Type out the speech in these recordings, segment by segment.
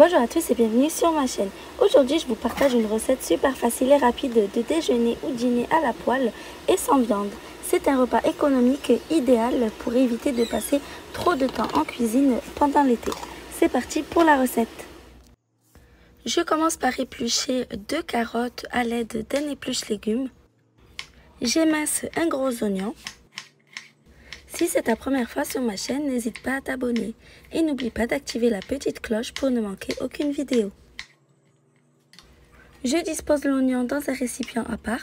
Bonjour à tous et bienvenue sur ma chaîne. Aujourd'hui, je vous partage une recette super facile et rapide de déjeuner ou dîner à la poêle et sans viande. C'est un repas économique idéal pour éviter de passer trop de temps en cuisine pendant l'été. C'est parti pour la recette. Je commence par éplucher 2 carottes à l'aide d'un épluche-légumes. J'émince un gros oignon. Si c'est ta première fois sur ma chaîne, n'hésite pas à t'abonner et n'oublie pas d'activer la petite cloche pour ne manquer aucune vidéo. Je dispose l'oignon dans un récipient à part.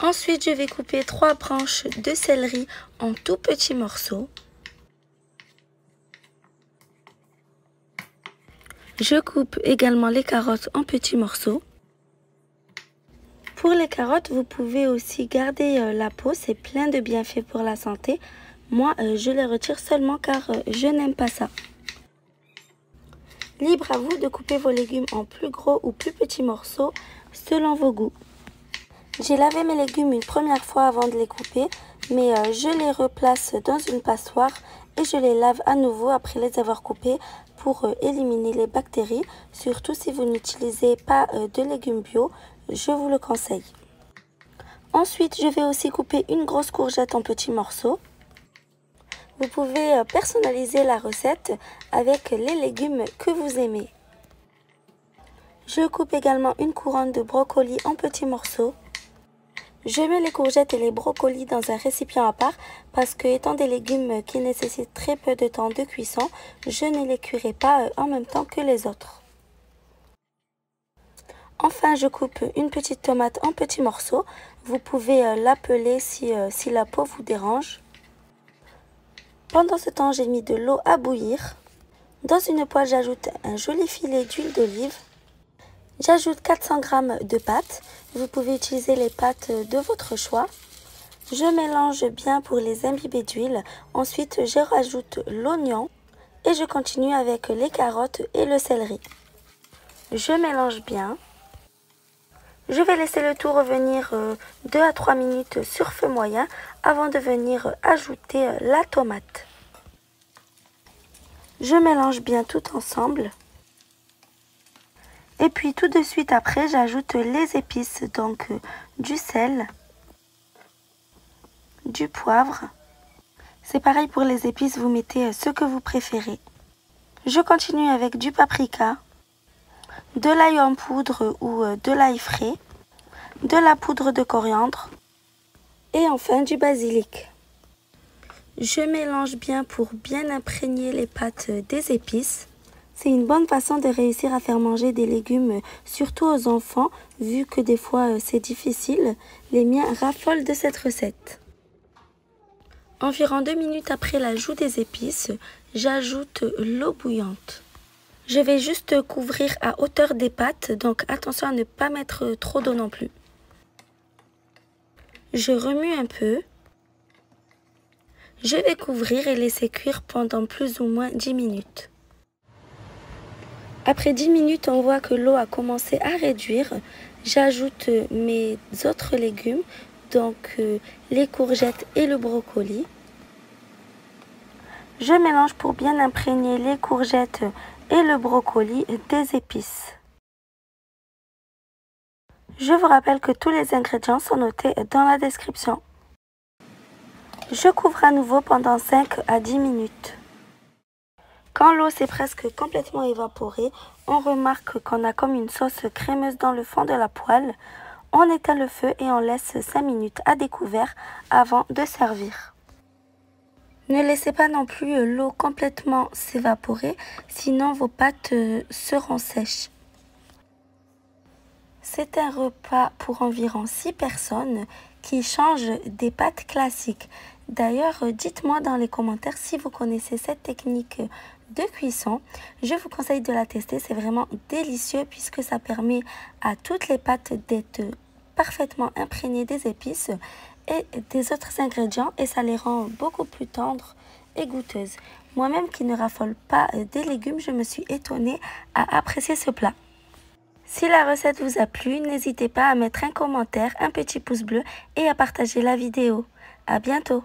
Ensuite, je vais couper 3 branches de céleri en tout petits morceaux. Je coupe également les carottes en petits morceaux. Pour les carottes, vous pouvez aussi garder la peau, c'est plein de bienfaits pour la santé. Moi, je les retire seulement car je n'aime pas ça. Libre à vous de couper vos légumes en plus gros ou plus petits morceaux selon vos goûts. J'ai lavé mes légumes une première fois avant de les couper, mais je les replace dans une passoire et je les lave à nouveau après les avoir coupés pour éliminer les bactéries, surtout si vous n'utilisez pas de légumes bio. Je vous le conseille. Ensuite, je vais aussi couper une grosse courgette en petits morceaux. Vous pouvez personnaliser la recette avec les légumes que vous aimez. Je coupe également une couronne de brocoli en petits morceaux. Je mets les courgettes et les brocolis dans un récipient à part parce que, étant des légumes qui nécessitent très peu de temps de cuisson, je ne les cuirai pas en même temps que les autres. Enfin, je coupe une petite tomate en petits morceaux. Vous pouvez la peler si la peau vous dérange. Pendant ce temps, j'ai mis de l'eau à bouillir. Dans une poêle, j'ajoute un joli filet d'huile d'olive. J'ajoute 400 g de pâte. Vous pouvez utiliser les pâtes de votre choix. Je mélange bien pour les imbiber d'huile. Ensuite, je rajoute l'oignon et je continue avec les carottes et le céleri. Je mélange bien. Je vais laisser le tout revenir 2 à 3 minutes sur feu moyen avant de venir ajouter la tomate. Je mélange bien tout ensemble. Et puis tout de suite après, j'ajoute les épices, donc du sel, du poivre. C'est pareil pour les épices, vous mettez ce que vous préférez. Je continue avec du paprika, de l'ail en poudre ou de l'ail frais, de la poudre de coriandre et enfin du basilic. Je mélange bien pour bien imprégner les pâtes des épices. C'est une bonne façon de réussir à faire manger des légumes, surtout aux enfants, vu que des fois c'est difficile. Les miens raffolent de cette recette. Environ 2 minutes après l'ajout des épices, j'ajoute l'eau bouillante. Je vais juste couvrir à hauteur des pâtes, donc attention à ne pas mettre trop d'eau non plus. Je remue un peu. Je vais couvrir et laisser cuire pendant plus ou moins 10 minutes. Après 10 minutes, on voit que l'eau a commencé à réduire. J'ajoute mes autres légumes, donc les courgettes et le brocoli. Je mélange pour bien imprégner les courgettes et le brocoli des épices. Je vous rappelle que tous les ingrédients sont notés dans la description. Je couvre à nouveau pendant 5 à 10 minutes. Quand l'eau s'est presque complètement évaporée, on remarque qu'on a comme une sauce crémeuse dans le fond de la poêle. On éteint le feu et on laisse 5 minutes à découvert avant de servir. Ne laissez pas non plus l'eau complètement s'évaporer, sinon vos pâtes seront sèches. C'est un repas pour environ 6 personnes qui change des pâtes classiques. D'ailleurs, dites-moi dans les commentaires si vous connaissez cette technique de cuisson. Je vous conseille de la tester, c'est vraiment délicieux puisque ça permet à toutes les pâtes d'être parfaitement imprégnées des épices et des autres ingrédients et ça les rend beaucoup plus tendres et goûteuses. Moi-même qui ne raffole pas des légumes, je me suis étonnée à apprécier ce plat. Si la recette vous a plu, n'hésitez pas à mettre un commentaire, un petit pouce bleu et à partager la vidéo. À bientôt!